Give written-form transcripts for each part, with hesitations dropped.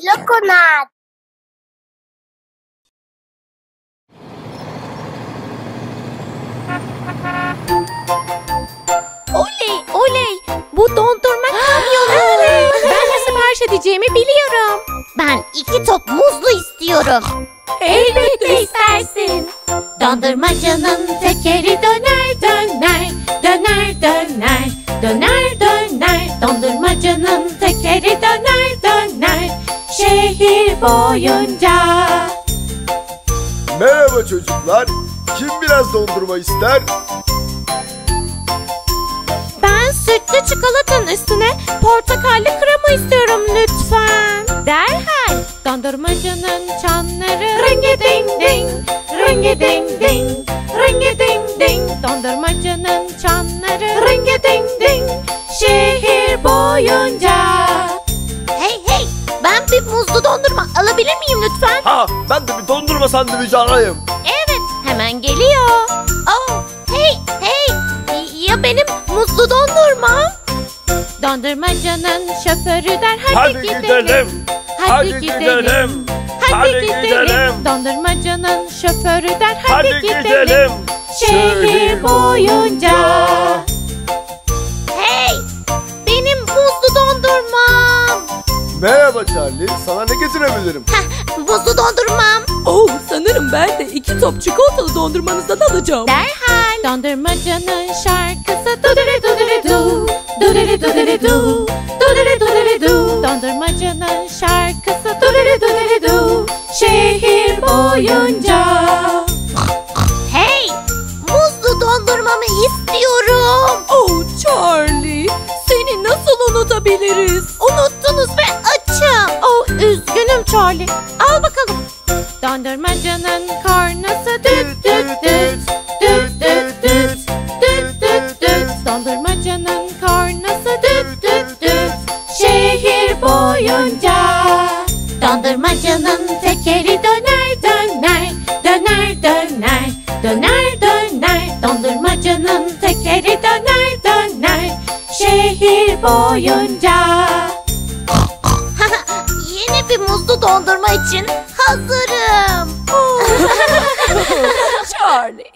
Coconut. Oley oley, bu dondurma kamyonu. Ben nasıl sipariş edeceğimi biliyorum. Ben 2 top muzlu istiyorum. Elbette istersin. Dondurmacının tekeri döner döner, döner döner, döner döner. Dondurmacının tekeri döner döner, şehir boyunca. Merhaba çocuklar. Kim biraz dondurma ister? Ben sütlü çikolatanın üstüne portakallı krema istiyorum lütfen. Derhal. Dondurmacının çanları ringi ding ding, ringi ding ding, ringi ding ding. Dondurmacının çanları ringi ding ding, şehir boyunca. Hey hey, ben bir muzlu dondurma alabilir miyim lütfen? Ha, ben de bir dondurma sandviçi arayayım. Evet, hemen geliyor. Oh, hey hey, ya benim muzlu dondurmam? Dondurmacının şoförü der hadi gidelim. Hadi gidelim. Hadi gidelim. Dondurmacının şoförü der hadi gidelim. Şehir boyunca. Hey, benim muzlu dondurmam. Merhaba Charlie, sana ne getirebilirim? Buzlu dondurmam. Oh, sanırım ben de 2 top çikolatalı dondurmanızdan alacağım. Derhal. Dondurmacının şarkısı dudere dudere du, dudere dudere du, dudere dudere du. Dondurmacının şarkısı dudere dudere du, şehir boyunca. Hey, buzlu dondurmamı istiyorum. Oh Charlie, seni nasıl unutabiliriz? Unuttunuz ve açım. Oh, üzgünüm Charlie. Al bakalım. Dondurmacının kornası düt düt düt, düt düt düt, düt düt düt. Dondurmacının kornası düt düt düt, şehir boyunca. Dondurmacının tekeri döner döner, döner döner, döner döner. Dondurmacının tekeri döner döner, şehir boyunca. Muzlu dondurma için hazırım. Charlie.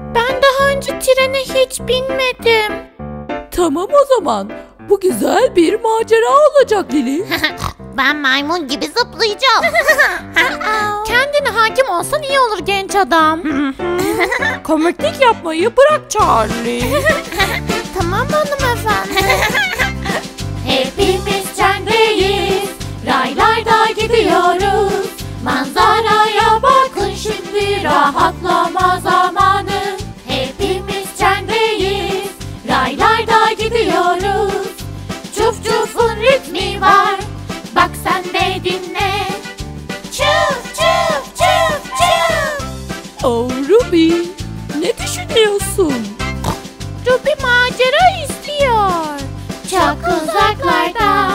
Ben daha önce trene hiç binmedim. Tamam o zaman. Bu güzel bir macera olacak Lili. Ben maymun gibi zıplayacağım. Kendine hakim olsan iyi olur genç adam. Komiklik yapmayı bırak Charlie. Tamam hanımefendi. Hepimiz trendeyiz, raylarda gidiyoruz. Manzaraya bakın şimdi, rahatlama zamanı. Hepimiz trendeyiz, raylarda gidiyoruz. Çuf çufun ritmi var, bak sen de dinle. Çuf çuf çuf çuf. Oh Ruby, ne düşünüyorsun? Ruby macera istiyor. Çok uzaklarda.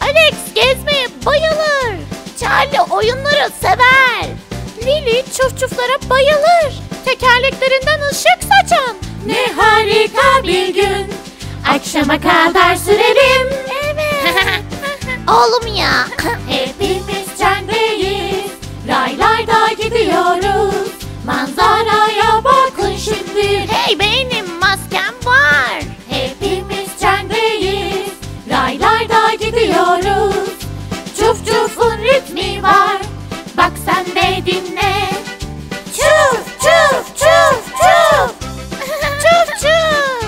Alex gezmeye bayılır. Charlie oyunları sever. Lili çufçuflara bayılır. Tekerleklerinden ışık saçan. Ne harika bir gün. Akşama kadar sürelim. Evet. Oğlum ya. Hepimiz trendeyiz, raylarda gidiyoruz. Manzaraya bakın şimdi. Hey benim maskem var. Hepimiz trendeyiz, raylarda gidiyoruz. Çuf çufun ritmi var, bak sen de dinle. Çuf çuf çuf çuf. Çuf çuf.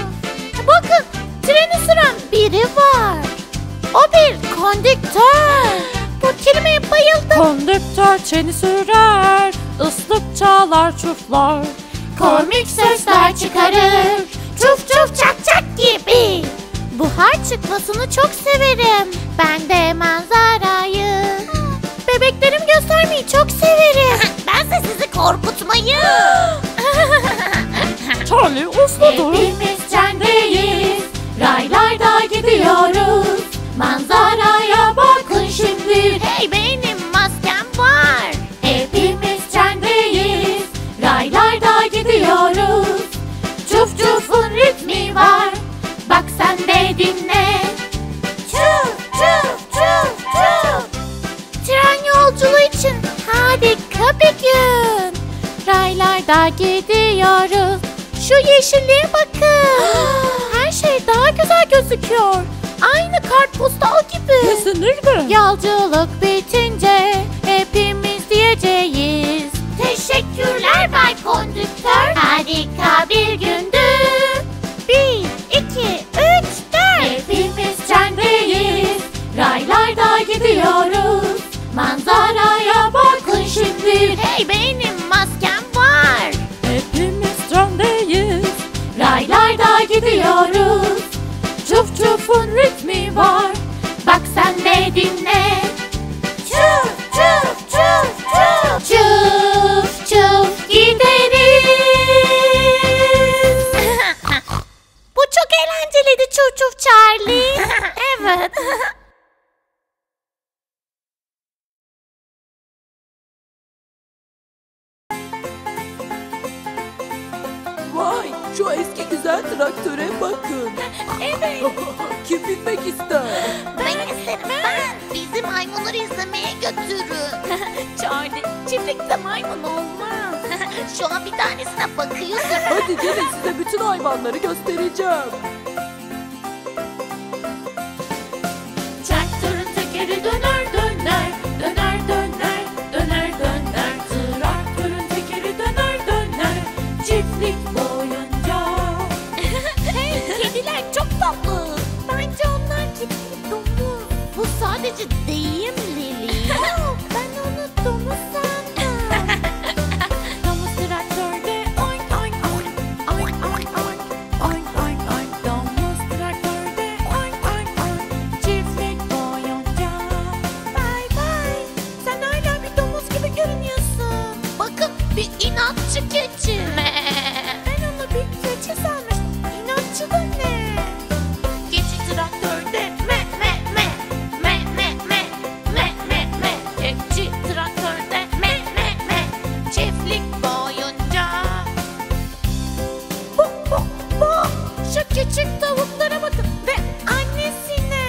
Bakın, treni süren biri var. O bir kondüktör. Bu kelimeye bayıldım. Kondüktör treni sürer, ıslık çalar çuflar. Komik sesler çıkarır, çuf çuf çak çak gibi. Buhar çıkmasını çok severim. Ben de manzarayı. Bebeklerim göstermeyi çok severim. Ben de sizi korkutmayı. Charlie usludur. Hepimiz trendeyiz, raylarda gidiyoruz. Manzarayı da gidiyoruz. Şu yeşilliğe bakın. Her şey daha güzel gözüküyor. Aynı kartpostal gibi. Kesinlikle. Yolculuk bitince hepimiz diyeceğiz: teşekkürler Bay Kondüktör. Harika bir gündü. 1, 2, 3, 4. Hepimiz çendeyiz. Raylarda gidiyoruz. Manzaraya bakın şimdi. Hey, benim maskem var. Hepimiz trendeyiz. Raylarda gidiyoruz. Çuf çufun ritmi var. Bak sen de dinle. Çuf çuf çuf çuf. Çuf çuf gideriz. Bu çok eğlenceliydi çuf çuf Charlie. Evet. Vay, şu eski güzel traktöre bakın. Evet. Kim binmek ister? Ben isterim. Ben. Bizi maymunları izlemeye götürün. Charlie, çiftlikte maymun olmaz. Şu an bir tanesine bakıyorsun. Hadi gelin, size bütün hayvanları göstereceğim. Traktörün tekeri döner döner, döner döner, döner döner. Traktörün tekeri döner döner, çiftlik boyunca. Hey, kediler çok tatlı. Bence onlar çiftlik domuz. Bu sadece deyim Lili. Ben onu domuz sandım. Domuz traktörde oink oink oink. Oink oink oink. Oink oink oink. Domuz traktörde oink oink oink. Çiftlik boyunca. Bay bay. Sen hala bir domuz gibi görünüyorsun. Bakın, bir inatçı keçi. Ben onu bir keçi sanmıştım. İnatçı da ne? Keçi traktörde me me me. Me me me. Me me me. Keçi traktörde me me me. Çiftlik boyunca. Bok bok bok. Şu küçük tavuklara bakın ve annesine.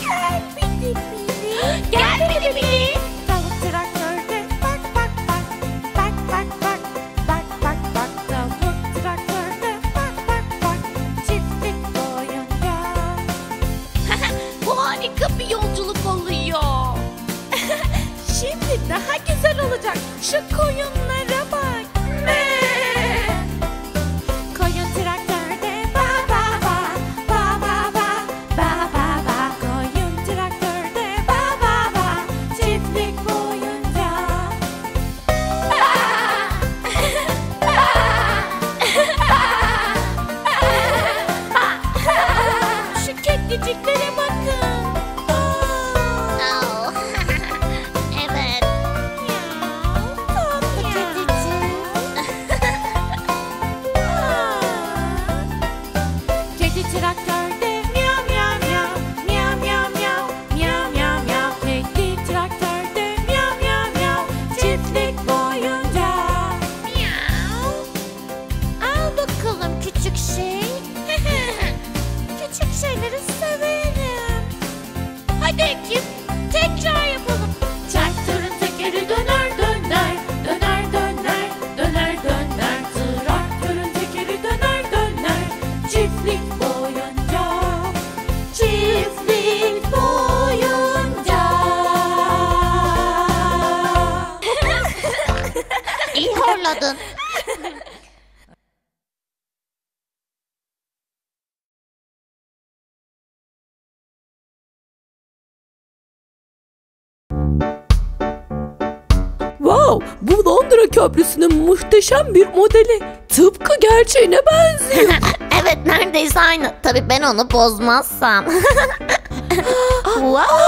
Gel bili bili. Gel bili bili. Tavuk traktörde bak bak bak. Bak bak bak. Bak bak bak. Tavuk traktörde bak bak bak. Çiftlik boyunca. Bu harika bir yolculuk oluyor. Şimdi daha güzel olacak. Şu koyunlara bak. Koyun traktörde ba ba ba. Ba ba ba. Ba ba ba. Koyun traktörde ba ba ba. Çiftlik boyunca. Şu kediciklere bakın. Evet. Kedi traktörde miyav miyav miyav. Miyav miyav miyav. Miyav miyav miyav. Kedi traktörde miyav miyav miyav. Çiftlik boyunca. Miyav. Al bakalım küçük şey. Küçük şeyleri severim. Hadi ekip tekrar yapalım. Traktörün tekeri döner döner, döner döner, döner döner. Traktörün tekeri döner döner, çiftlik boyunca. Çiftlik boyunca. İyi horladın. Wow, bu Londra Köprüsü'nün muhteşem bir modeli. Tıpkı gerçeğine benziyor. Evet, neredeyse aynı. Tabii ben onu bozmazsam. Wow.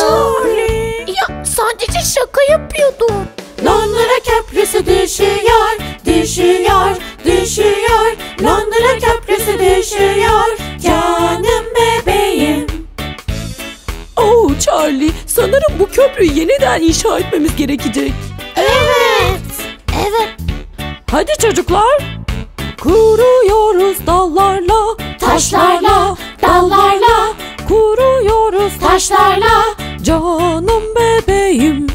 Charlie. Ya, sadece şaka yapıyordum. Londra Köprüsü düşüyor, düşüyor, düşüyor. Londra Köprüsü düşüyor, canım bebeğim. Oh Charlie, sanırım bu köprüyü yeniden inşa etmemiz gerekecek. Evet. Hadi çocuklar. Kuruyoruz dallarla, taşlarla, dallarla. Kuruyoruz taşlarla, canım bebeğim.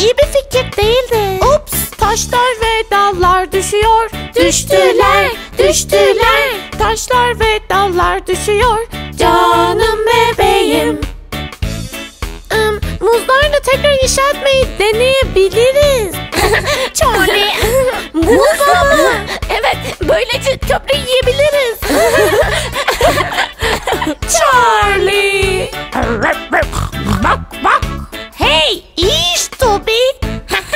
İyi bir fikir değildi. Ups, taşlar ve dallar düşüyor. Düştüler, düştüler. Taşlar ve dallar düşüyor. Canım bebeğim. Muzlarla tekrar inşa etmeyi deneyebiliriz. Charlie, muzla mı? Evet, böylece köprüyü yiyebiliriz. Charlie. Bak bak. Hey, iyi iş Toby.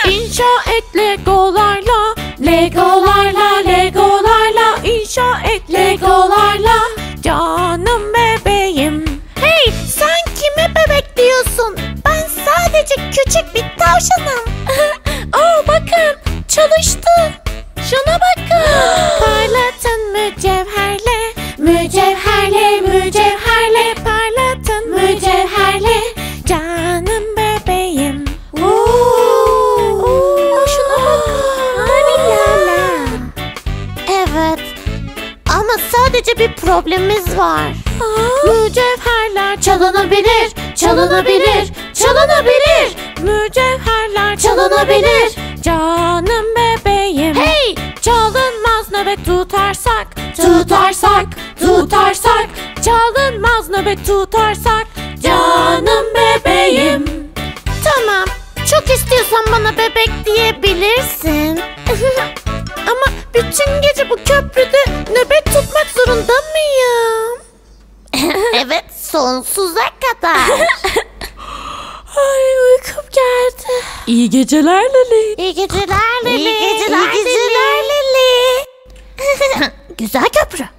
İnşa et legolarla, legolarla, legolarla. İnşa et legolarla. Canım bebeğim. Hey, sen kime bebek diyorsun? Ben sadece küçük bir tavşanım. Oh, bakın, çalıştı. Şuna bakın. Parlatın mücevherle, mücevherle, mücevherle. Parlatın mücevherle. Canım bebeğim. Şuna bakın. Lala. Evet, ama sadece bir problemimiz var. Mücevherler çalınabilir. Çalınabilir, çalınabilir. Mücevherler çalınabilir. Canım bebeğim. Hey! Çalınmaz nöbet tutarsak, tutarsak, tutarsak. Çalınmaz nöbet tutarsak. Canım bebeğim. Tamam, çok istiyorsan bana bebek diyebilirsin. Ama bütün gece bu köprüde nöbet tutmak zorunda mıyım? Evet, sonsuza kadar. Ay, uykum geldi. İyi geceler Lili. İyi geceler Lili. İyi geceler Lili. Güzel köprü.